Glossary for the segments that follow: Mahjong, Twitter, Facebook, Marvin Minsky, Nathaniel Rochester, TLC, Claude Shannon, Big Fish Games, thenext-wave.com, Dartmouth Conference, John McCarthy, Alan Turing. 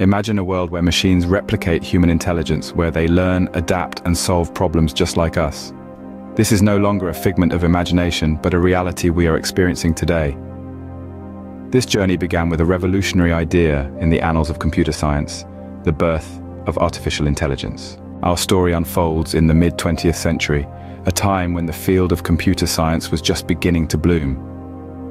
Imagine a world where machines replicate human intelligence, where they learn, adapt, and solve problems just like us. This is no longer a figment of imagination, but a reality we are experiencing today. This journey began with a revolutionary idea in the annals of computer science, the birth of artificial intelligence. Our story unfolds in the mid-20th century, a time when the field of computer science was just beginning to bloom.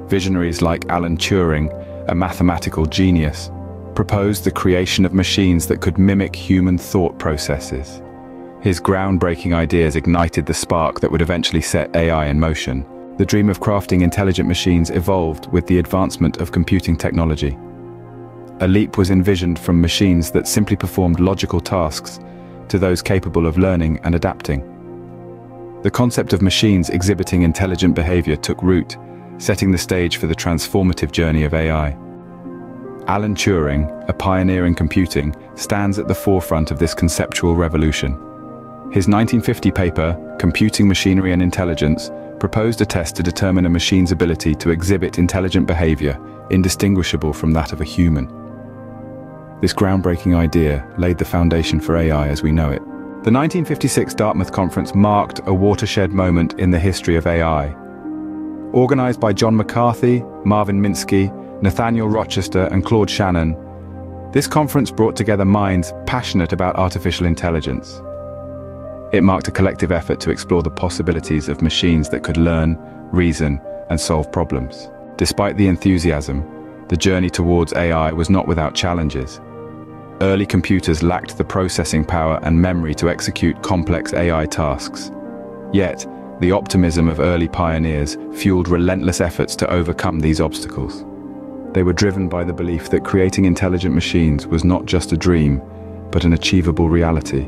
Visionaries like Alan Turing, a mathematical genius, proposed the creation of machines that could mimic human thought processes. His groundbreaking ideas ignited the spark that would eventually set AI in motion. The dream of crafting intelligent machines evolved with the advancement of computing technology. A leap was envisioned from machines that simply performed logical tasks to those capable of learning and adapting. The concept of machines exhibiting intelligent behavior took root, setting the stage for the transformative journey of AI. Alan Turing, a pioneer in computing, stands at the forefront of this conceptual revolution. His 1950 paper, Computing Machinery and Intelligence, proposed a test to determine a machine's ability to exhibit intelligent behavior, indistinguishable from that of a human. This groundbreaking idea laid the foundation for AI as we know it. The 1956 Dartmouth Conference marked a watershed moment in the history of AI. Organized by John McCarthy, Marvin Minsky, Nathaniel Rochester and Claude Shannon, this conference brought together minds passionate about artificial intelligence. It marked a collective effort to explore the possibilities of machines that could learn, reason, and solve problems. Despite the enthusiasm, the journey towards AI was not without challenges. Early computers lacked the processing power and memory to execute complex AI tasks. Yet, the optimism of early pioneers fueled relentless efforts to overcome these obstacles. They were driven by the belief that creating intelligent machines was not just a dream, but an achievable reality.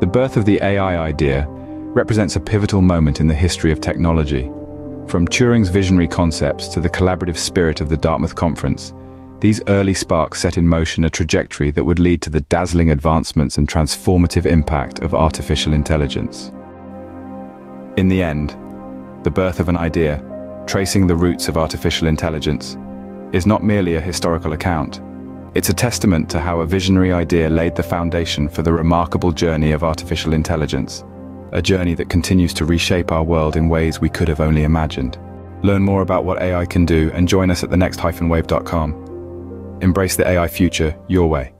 The birth of the AI idea represents a pivotal moment in the history of technology. From Turing's visionary concepts to the collaborative spirit of the Dartmouth Conference, these early sparks set in motion a trajectory that would lead to the dazzling advancements and transformative impact of artificial intelligence. In the end, the birth of an idea, tracing the roots of artificial intelligence, is not merely a historical account. It's a testament to how a visionary idea laid the foundation for the remarkable journey of artificial intelligence, a journey that continues to reshape our world in ways we could have only imagined. Learn more about what AI can do and join us at thenext-wave.com. Embrace the AI future your way.